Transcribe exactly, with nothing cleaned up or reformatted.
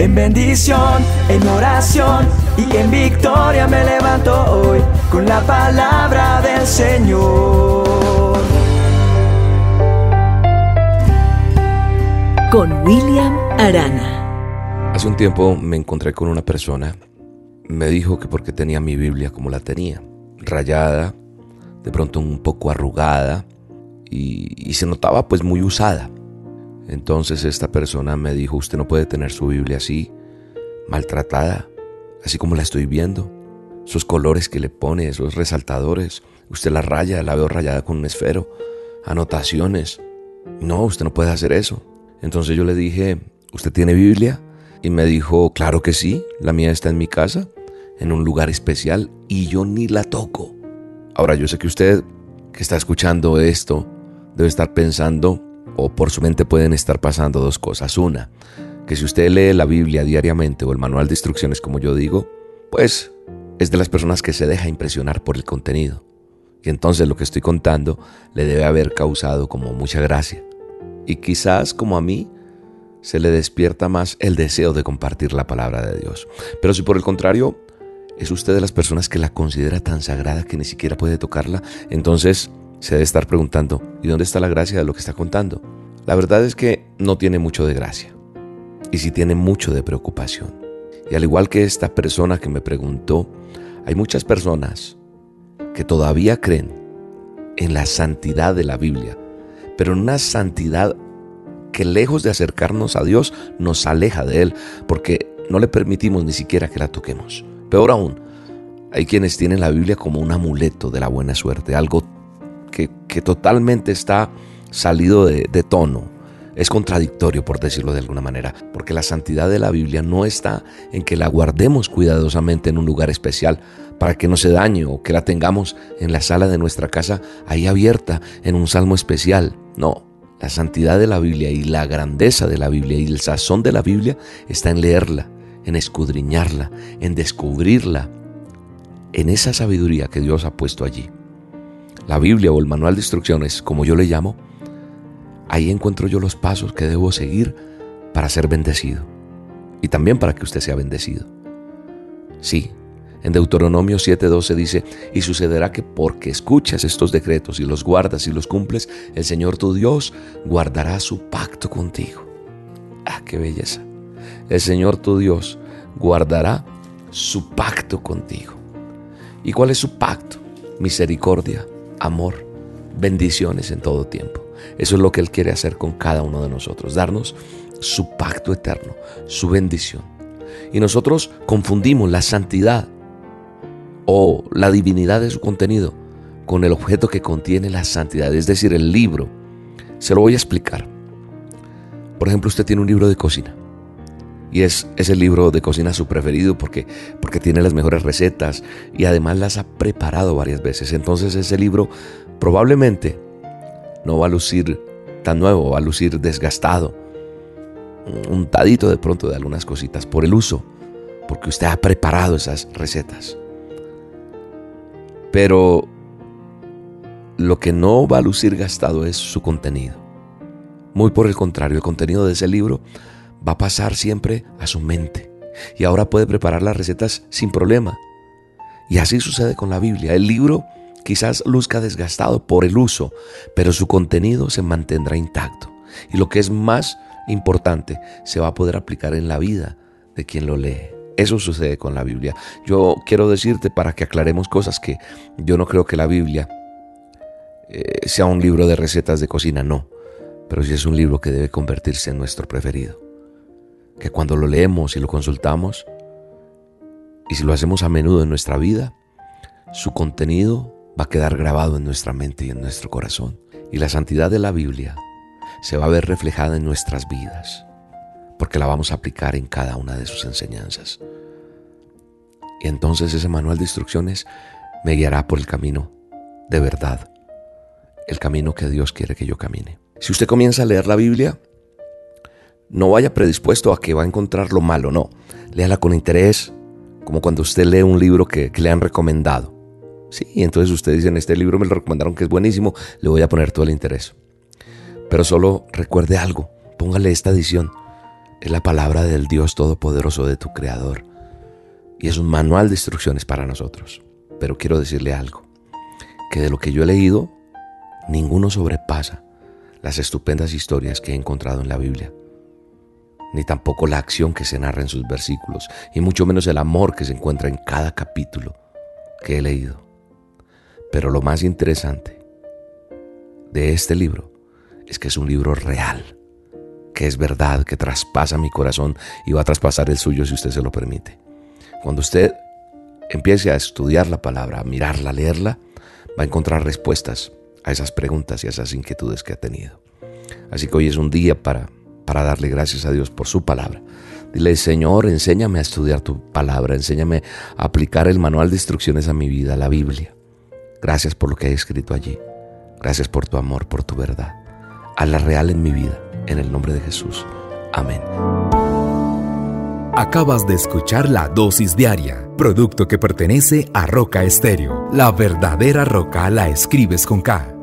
En bendición, en oración y en victoria me levanto hoy con la palabra del Señor. Con William Arana. Hace un tiempo me encontré con una persona. Me dijo que porque tenía mi Biblia como la tenía, rayada, de pronto un poco arrugada y, y se notaba pues muy usada. Entonces esta persona me dijo: usted no puede tener su Biblia así, maltratada, así como la estoy viendo. Esos colores que le pone, esos resaltadores, usted la raya, la veo rayada con un esfero, anotaciones. No, usted no puede hacer eso. Entonces yo le dije: ¿usted tiene Biblia? Y me dijo: claro que sí, la mía está en mi casa, en un lugar especial, y yo ni la toco. Ahora, yo sé que usted que está escuchando esto debe estar pensando, o por su mente pueden estar pasando dos cosas. Una, que si usted lee la Biblia diariamente o el manual de instrucciones, como yo digo, pues es de las personas que se deja impresionar por el contenido. Y entonces lo que estoy contando le debe haber causado como mucha gracia. Y quizás, como a mí, se le despierta más el deseo de compartir la palabra de Dios. Pero si por el contrario es usted de las personas que la considera tan sagrada que ni siquiera puede tocarla, entonces se debe estar preguntando: ¿y dónde está la gracia de lo que está contando? La verdad es que no tiene mucho de gracia, y sí tiene mucho de preocupación. Y al igual que esta persona que me preguntó, hay muchas personas que todavía creen en la santidad de la Biblia, pero en una santidad que, lejos de acercarnos a Dios, nos aleja de Él, porque no le permitimos ni siquiera que la toquemos. Peor aún, hay quienes tienen la Biblia como un amuleto de la buena suerte, algo que, que totalmente está salido de, de tono. Es contradictorio, por decirlo de alguna manera, porque la santidad de la Biblia no está en que la guardemos cuidadosamente en un lugar especial para que no se dañe, o que la tengamos en la sala de nuestra casa ahí abierta en un salmo especial. No. La santidad de la Biblia y la grandeza de la Biblia y el sazón de la Biblia está en leerla, en escudriñarla, en descubrirla, en esa sabiduría que Dios ha puesto allí. La Biblia, o el manual de instrucciones, como yo le llamo, ahí encuentro yo los pasos que debo seguir para ser bendecido, y también para que usted sea bendecido. Sí. En Deuteronomio siete doce dice: y sucederá que porque escuchas estos decretos y los guardas y los cumples, el Señor tu Dios guardará su pacto contigo. ¡Ah, qué belleza! El Señor tu Dios guardará su pacto contigo. ¿Y cuál es su pacto? Misericordia, amor, bendiciones en todo tiempo. Eso es lo que Él quiere hacer con cada uno de nosotros, darnos su pacto eterno, su bendición. Y nosotros confundimos la santidad o la divinidad de su contenido con el objeto que contiene la santidad, es decir, el libro. Se lo voy a explicar. Por ejemplo, usted tiene un libro de cocina, y es, es el libro de cocina su preferido porque, porque tiene las mejores recetas y además las ha preparado varias veces. Entonces ese libro probablemente no va a lucir tan nuevo, va a lucir desgastado, untadito de pronto de algunas cositas por el uso, porque usted ha preparado esas recetas. Pero lo que no va a lucir gastado es su contenido. Muy por el contrario, el contenido de ese libro va a pasar siempre a su mente. Y ahora puede preparar las recetas sin problema. Y así sucede con la Biblia. El libro quizás luzca desgastado por el uso, pero su contenido se mantendrá intacto. Y lo que es más importante, se va a poder aplicar en la vida de quien lo lee. Eso sucede con la Biblia. Yo quiero decirte, para que aclaremos cosas, que yo no creo que la Biblia eh, sea un libro de recetas de cocina, no. Pero sí es un libro que debe convertirse en nuestro preferido. Que cuando lo leemos y lo consultamos, y si lo hacemos a menudo en nuestra vida, su contenido va a quedar grabado en nuestra mente y en nuestro corazón. Y la santidad de la Biblia se va a ver reflejada en nuestras vidas, porque la vamos a aplicar en cada una de sus enseñanzas. Y entonces ese manual de instrucciones me guiará por el camino de verdad, el camino que Dios quiere que yo camine. Si usted comienza a leer la Biblia, no vaya predispuesto a que va a encontrar lo malo, no. Léala con interés, como cuando usted lee un libro que, que le han recomendado. Sí, entonces usted dice: en este libro me lo recomendaron que es buenísimo, le voy a poner todo el interés. Pero solo recuerde algo, póngale esta adición: Es la palabra del Dios Todopoderoso, de tu Creador. Y es un manual de instrucciones para nosotros. Pero quiero decirle algo, que de lo que yo he leído, ninguno sobrepasa las estupendas historias que he encontrado en la Biblia, ni tampoco la acción que se narra en sus versículos, y mucho menos el amor que se encuentra en cada capítulo que he leído. Pero lo más interesante de este libro es que es un libro real, que es verdad, que traspasa mi corazón y va a traspasar el suyo si usted se lo permite. Cuando usted empiece a estudiar la palabra, a mirarla, a leerla, va a encontrar respuestas a esas preguntas y a esas inquietudes que ha tenido. Así que hoy es un día para, para darle gracias a Dios por su palabra. Dile: Señor, enséñame a estudiar tu palabra, enséñame a aplicar el manual de instrucciones a mi vida, la Biblia. Gracias por lo que hay escrito allí. Gracias por tu amor, por tu verdad. Hazla real en mi vida, en el nombre de Jesús. Amén. Acabas de escuchar la Dosis Diaria, producto que pertenece a Roca Stereo. La verdadera roca la escribes con K.